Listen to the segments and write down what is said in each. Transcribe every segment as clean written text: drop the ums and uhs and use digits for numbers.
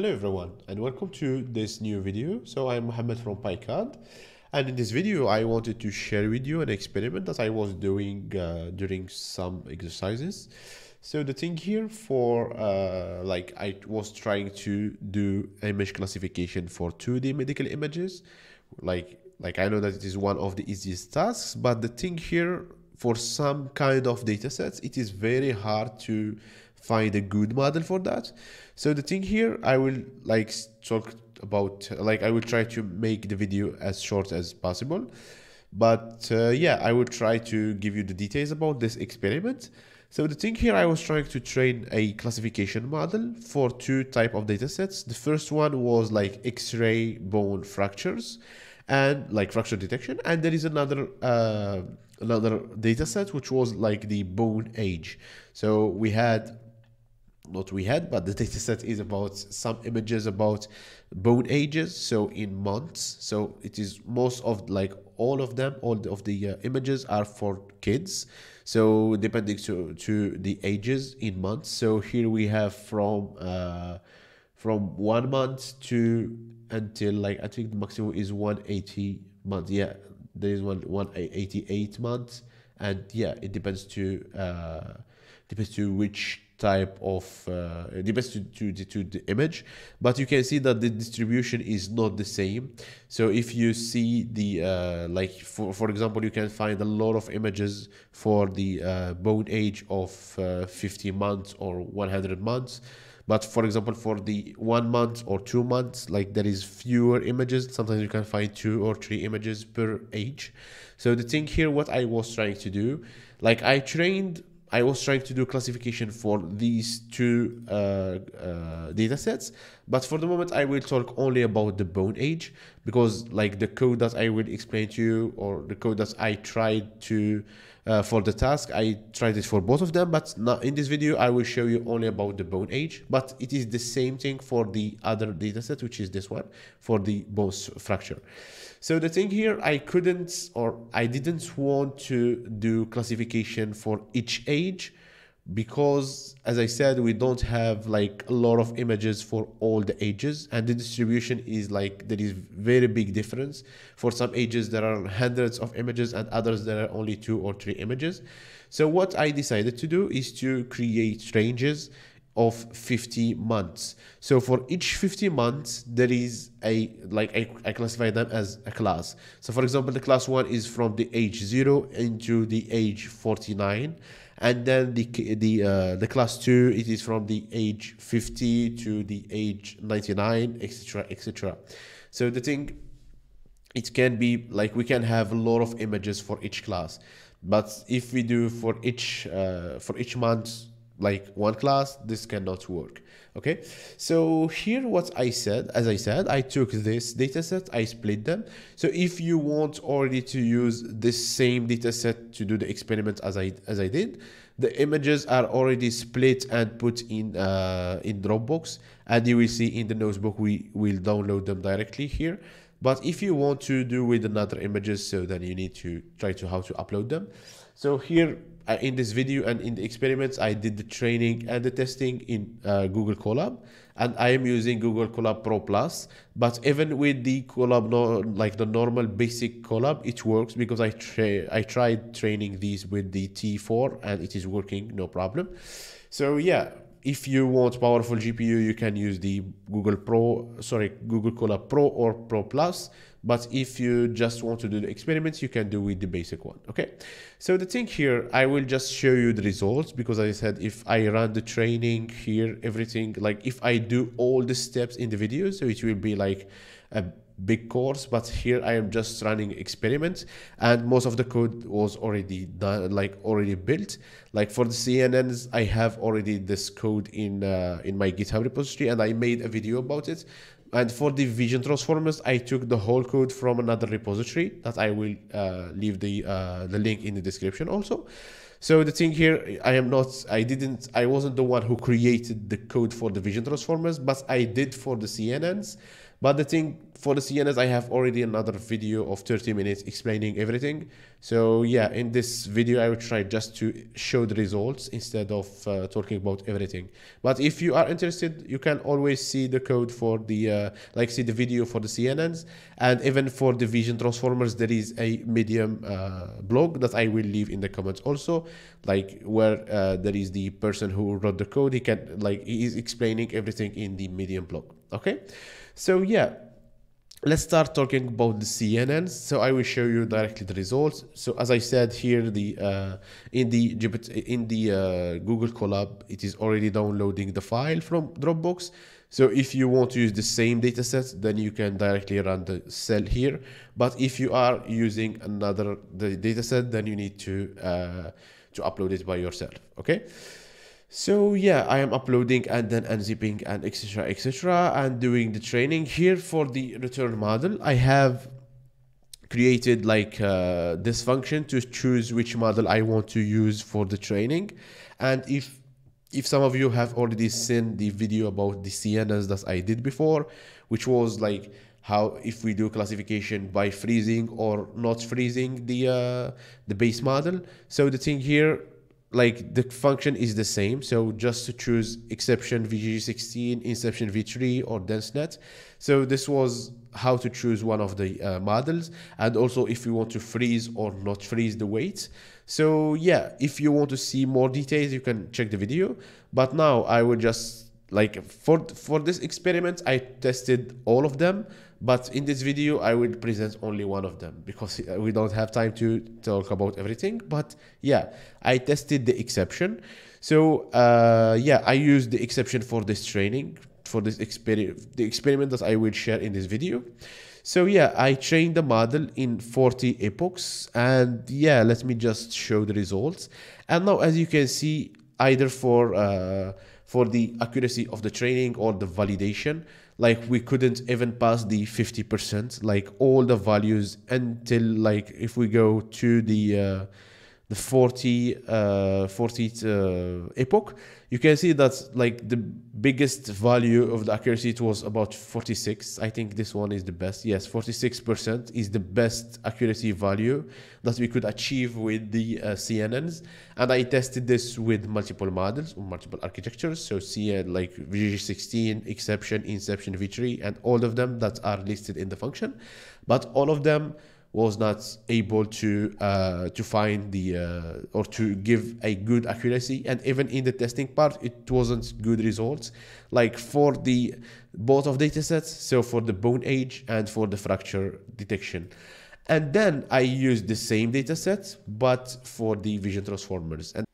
Hello everyone and welcome to this new video. So I'm Mohammed from PyCAD, and in this video I wanted to share with you an experiment that I was doing during some exercises. So the thing here for like I was trying to do image classification for 2D medical images. Like I know that it is one of the easiest tasks, but the thing here for some kind of data sets it is very hard to find a good model for that. So the thing here I will like talk about, like I will try to make the video as short as possible, but yeah, I will try to give you the details about this experiment. So the thing here, I was trying to train a classification model for two types of data sets. The first one was like X-ray bone fractures and like fracture detection, and there is another another data set which was like the bone age. So we had, not we had, but the data set is about some images about bone ages, so in months. So it is most of like all of the images are for kids, so depending to the ages in months. So here we have from 1 month to until like, I think the maximum is 180 months. Yeah, there is 188 months, and yeah, it depends to which type of it depends to the image. But you can see that the distribution is not the same. So if you see the like for example, you can find a lot of images for the bone age of 50 months or 100 months. But for example, for the 1 month or 2 months, like there is fewer images. Sometimes you can find 2 or 3 images per age. So the thing here, what I was trying to do, like I was trying to do classification for these two data sets. But for the moment, I will talk only about the bone age, because like the code that I will explain to you, or the code that I tried to for the task, I tried it for both of them, but now in this video I will show you only about the bone age. But it is the same thing for the other data set, which is this one for the bone fracture. So the thing here, I couldn't, or I didn't want to do classification for each age, because as I said, we don't have like a lot of images for all the ages, and the distribution is like there is very big difference. For some ages there are hundreds of images, and others there are only 2 or 3 images. So what I decided to do is to create ranges of 50 months. So for each 50 months there is a, like I classify them as a class. So for example, the class 1 is from the age 0 into the age 49. And then the class 2, it is from the age 50 to the age 99, etc, etc. So the thing, it can be like we can have a lot of images for each class. But if we do for each month like one class, this cannot work. Okay, so here what I said, as I said, I took this data set, I split them. So if you want already to use this same data set to do the experiment as I did, the images are already split and put in Dropbox, and you will see in the notebook we will download them directly here. But if you want to do with another images, so then you need to try to how to upload them. So here in this video and in the experiments, I did the training and the testing in Google Colab, and I am using Google Colab Pro Plus. But even with the Colab, like the normal basic Colab, it works, because I tried training these with the T4 and it is working, no problem. So yeah, if you want powerful GPU, you can use the Google Colab Pro or Pro Plus. But if you just want to do the experiments, you can do with the basic one. Okay, so the thing here, I will just show you the results, because I said if I run the training here, everything, like if I do all the steps in the video, so it will be like a big course. But here I am just running experiments, and most of the code was already done, like already built. Like for the CNNs, I have already this code in my GitHub repository, and I made a video about it. And for the Vision Transformers, I took the whole code from another repository that I will leave the link in the description also. So the thing here, I wasn't the one who created the code for the Vision Transformers, but I did for the CNNs. But the thing for the CNNs, I have already another video of 30 minutes explaining everything. So yeah, in this video, I will try just to show the results instead of talking about everything. But if you are interested, you can always see the code for the, see the video for the CNNs. And even for the Vision Transformers, there is a Medium blog that I will leave in the comments also, like where there is the person who wrote the code. He can, he is explaining everything in the Medium blog. Okay, so yeah, let's start talking about the CNNs. So I will show you directly the results. So as I said here, the in the Google Colab, it is already downloading the file from Dropbox. So if you want to use the same dataset, then you can directly run the cell here. But if you are using another dataset, then you need to upload it by yourself. Okay. So yeah, I am uploading and then unzipping and etc., and doing the training here for the return model. I have created this function to choose which model I want to use for the training. And if some of you have already seen the video about the CNNs that I did before, which was like how if we do classification by freezing or not freezing the base model. So the thing here, the function is the same. So just to choose Xception VGG16, Inception V3 or DenseNet. So this was how to choose one of the models, and also if you want to freeze or not freeze the weights. So yeah, if you want to see more details, you can check the video. But now I will just for this experiment, I tested all of them, but in this video I will present only one of them because we don't have time to talk about everything. But yeah, I tested the Xception. So yeah, I used the Xception for this training, for this experiment that I will share in this video. So yeah, I trained the model in 40 epochs, and yeah, let me just show the results. And now, as you can see, either for the accuracy of the training or the validation, we couldn't even pass the 50%, all the values until if we go to the 40th epoch, you can see that the biggest value of the accuracy, it was about 46. I think this one is the best. Yes, 46% is the best accuracy value that we could achieve with the CNNs. And I tested this with multiple models, multiple architectures. So CN, VGG16, Xception, Inception V3, and all of them that are listed in the function. But all of them was not able to find the or to give a good accuracy. And even in the testing part, it wasn't good results, for the both of data sets, so for the bone age and for the fracture detection. And then I used the same data set, but for the Vision Transformers. And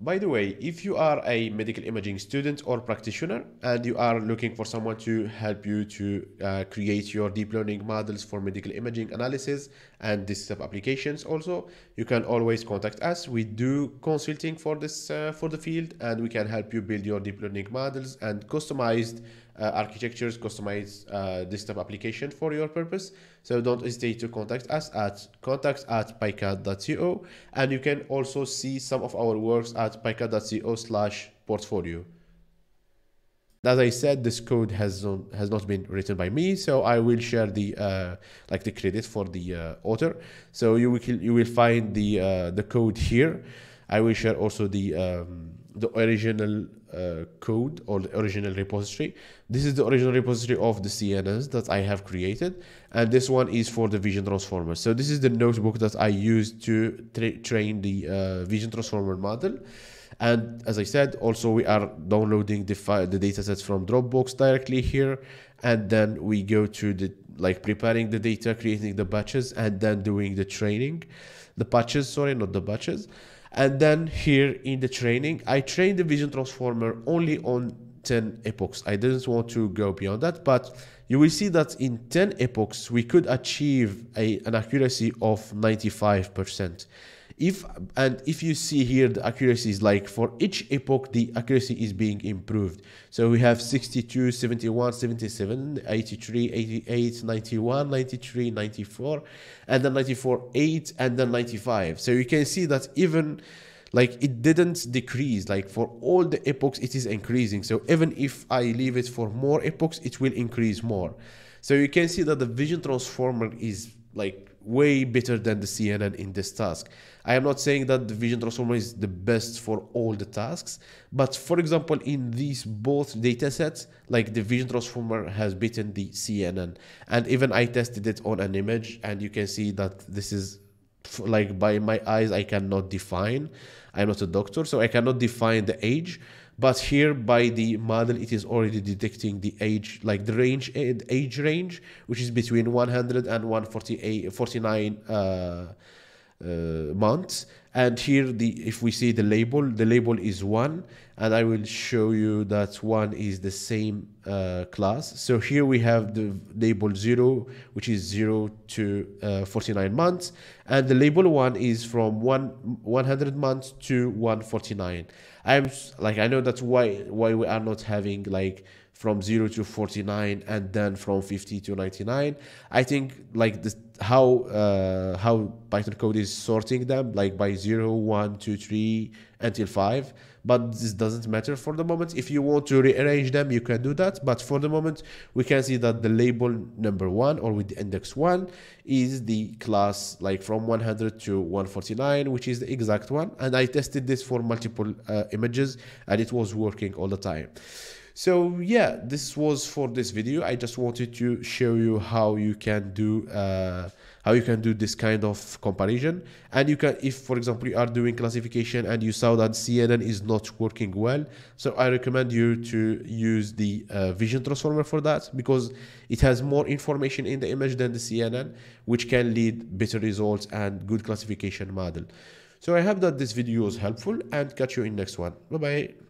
by the way, if you are a medical imaging student or practitioner and you are looking for someone to help you to create your deep learning models for medical imaging analysis and this type of applications also, you can always contact us. We do consulting for this for the field, and we can help you build your deep learning models and customized architectures, customize this type of application for your purpose. So don't hesitate to contact us at contacts@pycad.co, and you can also see some of our works at pycad.co/portfolio. As I said, this code has not been written by me, so I will share the the credit for the author. So you will find the code here. I will share also the original code or the original repository. This is the original repository of the CNNs that I have created, and this one is for the Vision Transformer. So this is the notebook that I used to train the Vision Transformer model. And as I said, also we are downloading the datasets from Dropbox directly here, and then we go to the preparing the data, creating the batches, and then doing the training, the patches, sorry, not the batches. And then here in the training, I trained the Vision Transformer only on 10 epochs. I didn't want to go beyond that, but you will see that in 10 epochs, we could achieve an accuracy of 95%. If you see here, the accuracy is for each epoch, the accuracy is being improved. So we have 62, 71, 77, 83, 88, 91, 93, 94, and then 94, 8, and then 95. So you can see that even Like it didn't decrease, like for all the epochs it is increasing. So even if I leave it for more epochs, it will increase more. So you can see that the Vision Transformer is like way better than the CNN in this task. I am not saying that the Vision Transformer is the best for all the tasks, but for example, in these both data sets, like the Vision Transformer has beaten the CNN. And even I tested it on an image, and you can see that this is like by my eyes, I cannot define. I'm not a doctor, so I cannot define the age. But here by the model, it is already detecting the age, like the range, age range, which is between 100 and 149 months. And here, if we see the label is 1, and I will show you that 1 is the same class. So here we have the label 0, which is 0 to 49 months, and the label 1 is from 100 months to 149. I know that's why we are not having like from 0 to 49 and then from 50 to 99. I think like this, how Python code is sorting them, like by 0, 1, 2, 3 until 5. But this doesn't matter for the moment. If you want to rearrange them, you can do that. But for the moment, we can see that the label number 1, or with the index 1, is the class like from 100 to 149, which is the exact one. And I tested this for multiple images, and it was working all the time. So yeah, this was for this video. I just wanted to show you how you can do this kind of comparison. And you can, if for example you are doing classification and you saw that CNN is not working well, so I recommend you to use the Vision Transformer for that, because it has more information in the image than the CNN, which can lead better results and good classification model. So I hope that this video was helpful, and catch you in next one. Bye bye.